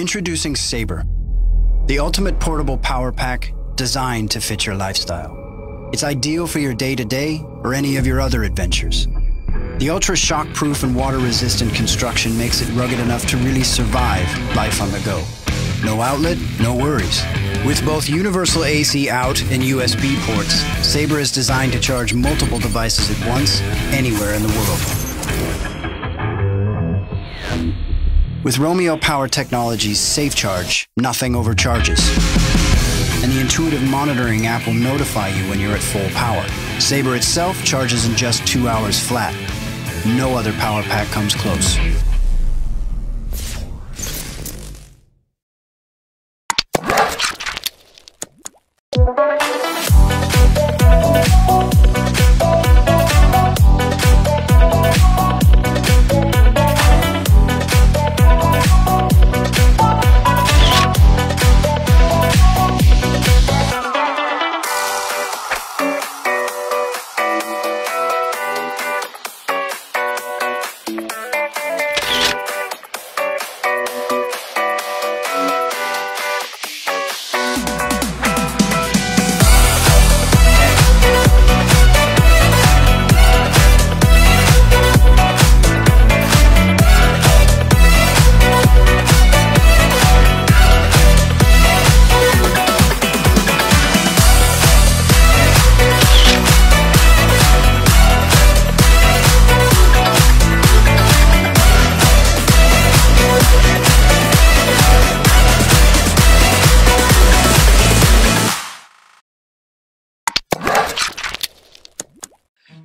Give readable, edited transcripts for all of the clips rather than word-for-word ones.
Introducing Saber, the ultimate portable power pack designed to fit your lifestyle. It's ideal for your day-to-day or any of your other adventures. The ultra shock-proof and water-resistant construction makes it rugged enough to really survive life on the go. No outlet, no worries. With both universal AC out and USB ports, Saber is designed to charge multiple devices at once, anywhere in the world. With Romeo Power Technologies SafeCharge, nothing overcharges. And the intuitive monitoring app will notify you when you're at full power. Saber itself charges in just 2 hours flat. No other power pack comes close.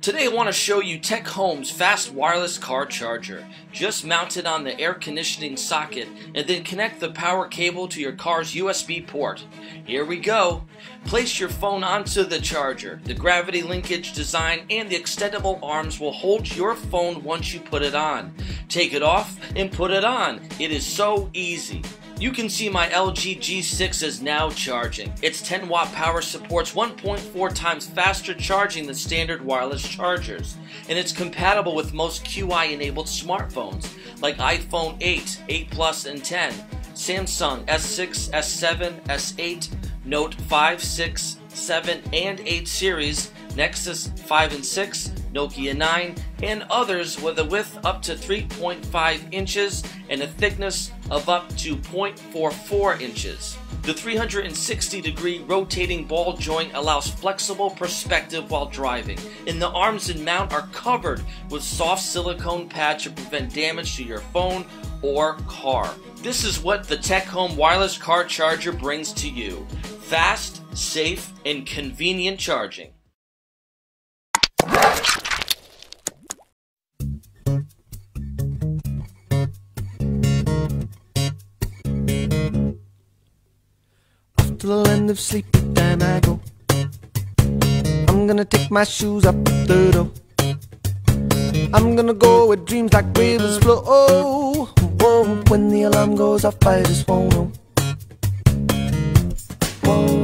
Today I want to show you Tech Home's fast wireless car charger. Just mount it on the air conditioning socket and then connect the power cable to your car's USB port. Here we go! Place your phone onto the charger. The gravity linkage design and the extendable arms will hold your phone once you put it on. Take it off and put it on. It is so easy. You can see my LG G6 is now charging. Its 10-watt power supports 1.4 times faster charging than standard wireless chargers, and it's compatible with most QI-enabled smartphones like iPhone 8, 8 Plus, and 10, Samsung S6, S7, S8, Note 5, 6, 7, and 8 series, Nexus 5 and 6, Nokia 9, and others with a width up to 3.5 inches and a thickness of up to 0.44 inches. The 360-degree rotating ball joint allows flexible perspective while driving, and the arms and mount are covered with soft silicone pads to prevent damage to your phone or car. This is what the Tech Home wireless car charger brings to you. Fast, safe, and convenient charging. The land of sleepy time I go. I'm gonna take my shoes up the door. I'm gonna go where dreams like rivers flow. Oh, whoa, when the alarm goes off, I just won't know. Whoa.